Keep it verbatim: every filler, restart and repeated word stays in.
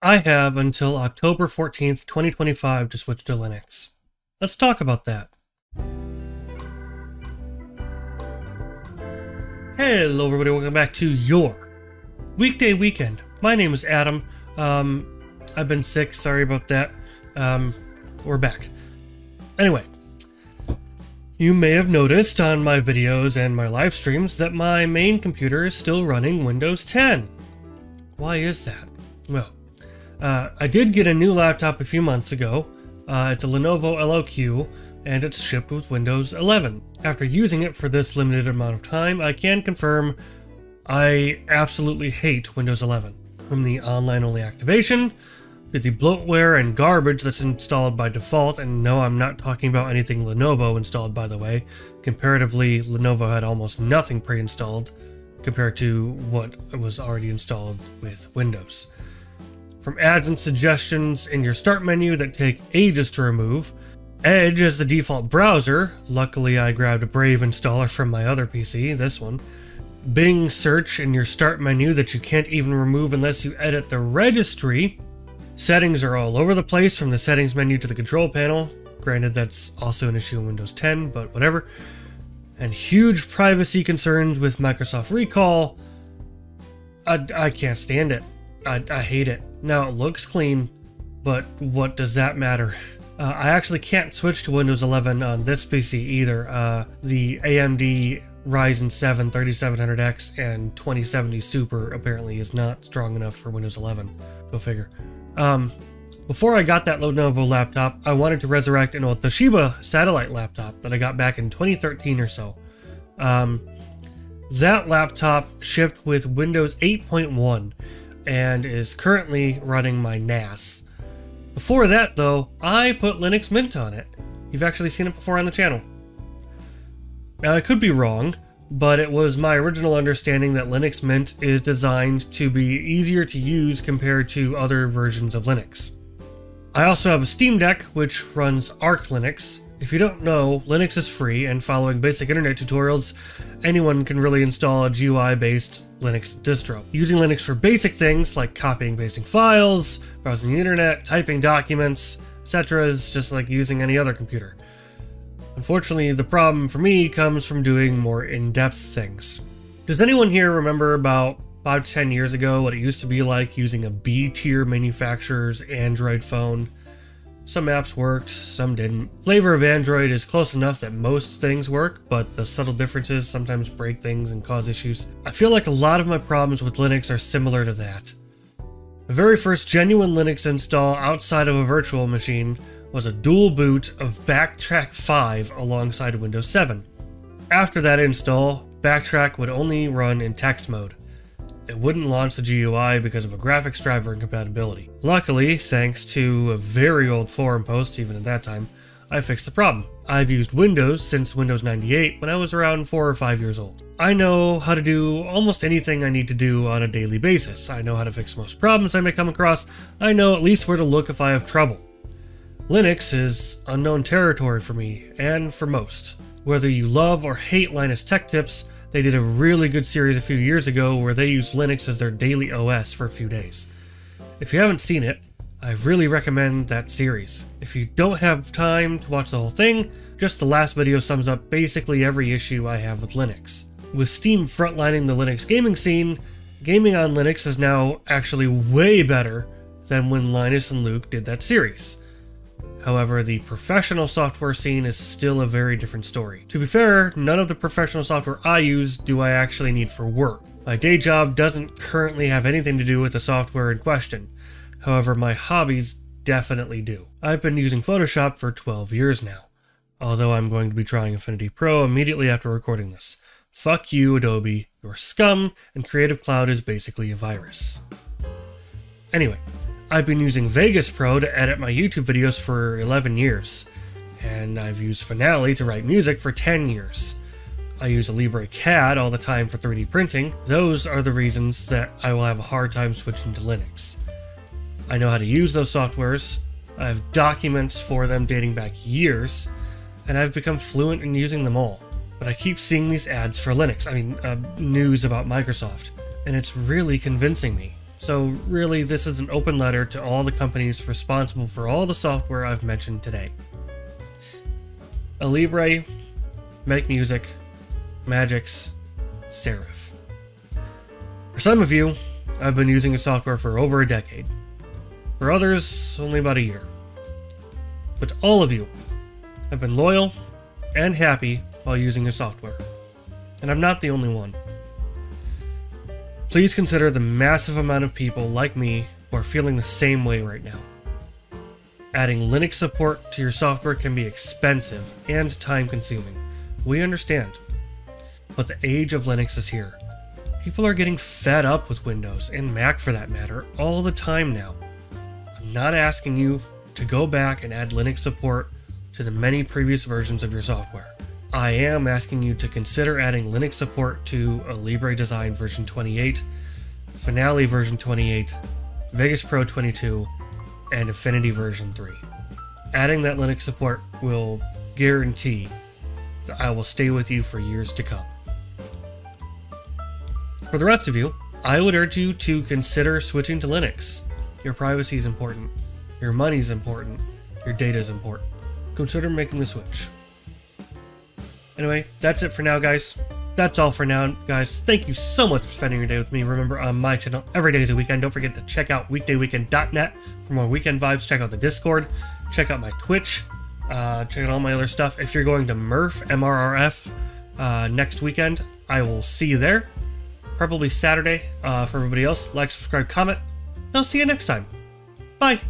I have until October fourteenth, twenty twenty-five to switch to Linux. Let's talk about that. Hello everybody, welcome back to your Weekday Weekend. My name is Adam. Um, I've been sick, sorry about that. Um, we're back. Anyway, you may have noticed on my videos and my live streams that my main computer is still running Windows ten. Why is that? Well, uh, I did get a new laptop a few months ago. Uh, it's a Lenovo L O Q, and it's shipped with Windows eleven. After using it for this limited amount of time, I can confirm I absolutely hate Windows eleven. From the online-only activation, to the bloatware and garbage that's installed by default, and no, I'm not talking about anything Lenovo installed, by the way. Comparatively, Lenovo had almost nothing pre-installed compared to what was already installed with Windows. From ads and suggestions in your start menu that take ages to remove, Edge as the default browser, luckily I grabbed a Brave installer from my other P C, this one, Bing search in your start menu that you can't even remove unless you edit the registry, settings are all over the place from the settings menu to the control panel, granted that's also an issue in Windows ten, but whatever, and huge privacy concerns with Microsoft Recall. I, I can't stand it. I, I hate it. Now, it looks clean, but what does that matter? Uh, I actually can't switch to Windows eleven on this P C either. Uh, the A M D Ryzen seven thirty-seven hundred X and twenty seventy Super apparently is not strong enough for Windows eleven. Go figure. Um, before I got that Lenovo laptop, I wanted to resurrect an old Toshiba Satellite laptop that I got back in twenty thirteen or so. Um, that laptop shipped with Windows eight point one. And is currently running my N A S. Before that though, I put Linux Mint on it. You've actually seen it before on the channel. Now I could be wrong, but it was my original understanding that Linux Mint is designed to be easier to use compared to other versions of Linux. I also have a Steam Deck which runs Arch Linux. If you don't know, Linux is free and following basic internet tutorials, anyone can really install a G U I-based Linux distro. Using Linux for basic things like copying, pasting files, browsing the internet, typing documents, et cetera is just like using any other computer. Unfortunately, the problem for me comes from doing more in-depth things. Does anyone here remember about five to ten years ago what it used to be like using a B-tier manufacturer's Android phone? Some apps worked, some didn't. Flavor of Android is close enough that most things work, but the subtle differences sometimes break things and cause issues. I feel like a lot of my problems with Linux are similar to that. The very first genuine Linux install outside of a virtual machine was a dual boot of Backtrack five alongside Windows seven. After that install, Backtrack would only run in text mode. It wouldn't launch the G U I because of a graphics driver incompatibility. Luckily, thanks to a very old forum post even at that time, I fixed the problem. I've used Windows since Windows ninety-eight when I was around four or five years old. I know how to do almost anything I need to do on a daily basis. I know how to fix most problems I may come across. I know at least where to look if I have trouble. Linux is unknown territory for me, and for most. Whether you love or hate Linus Tech Tips, they did a really good series a few years ago where they used Linux as their daily O S for a few days. If you haven't seen it, I really recommend that series. If you don't have time to watch the whole thing, just the last video sums up basically every issue I have with Linux. With Steam frontlining the Linux gaming scene, gaming on Linux is now actually way better than when Linus and Luke did that series. However, the professional software scene is still a very different story. To be fair, none of the professional software I use do I actually need for work. My day job doesn't currently have anything to do with the software in question. However, my hobbies definitely do. I've been using Photoshop for twelve years now, although I'm going to be trying Affinity Pro immediately after recording this. Fuck you, Adobe, you're scum, and Creative Cloud is basically a virus. Anyway. I've been using Vegas Pro to edit my YouTube videos for eleven years, and I've used Finale to write music for ten years. I use LibreCAD all the time for three D printing. Those are the reasons that I will have a hard time switching to Linux. I know how to use those softwares, I have documents for them dating back years, and I've become fluent in using them all. But I keep seeing these ads for Linux, I mean, uh, news about Microsoft, and it's really convincing me. So really, this is an open letter to all the companies responsible for all the software I've mentioned today. Alibre, MakeMusic, Magix, Serif. For some of you, I've been using the software for over a decade. For others, only about a year. But all of you have been loyal and happy while using the software. And I'm not the only one. Please consider the massive amount of people like me who are feeling the same way right now. Adding Linux support to your software can be expensive and time-consuming. We understand. But the age of Linux is here. People are getting fed up with Windows, and Mac for that matter, all the time now. I'm not asking you to go back and add Linux support to the many previous versions of your software. I am asking you to consider adding Linux support to Alibre Design version twenty-eight, Finale version twenty-eight, Vegas Pro twenty-two, and Affinity version three. Adding that Linux support will guarantee that I will stay with you for years to come. For the rest of you, I would urge you to consider switching to Linux. Your privacy is important, your money is important, your data is important. Consider making the switch. Anyway, that's it for now, guys. That's all for now, guys. Thank you so much for spending your day with me. Remember, on my channel, every day is a weekend. Don't forget to check out weekday weekend dot net for more weekend vibes. Check out the Discord. Check out my Twitch. Uh, check out all my other stuff. If you're going to Murf, M R R F, uh, next weekend, I will see you there. Probably Saturday. Uh, for everybody else, like, subscribe, comment. I'll see you next time. Bye.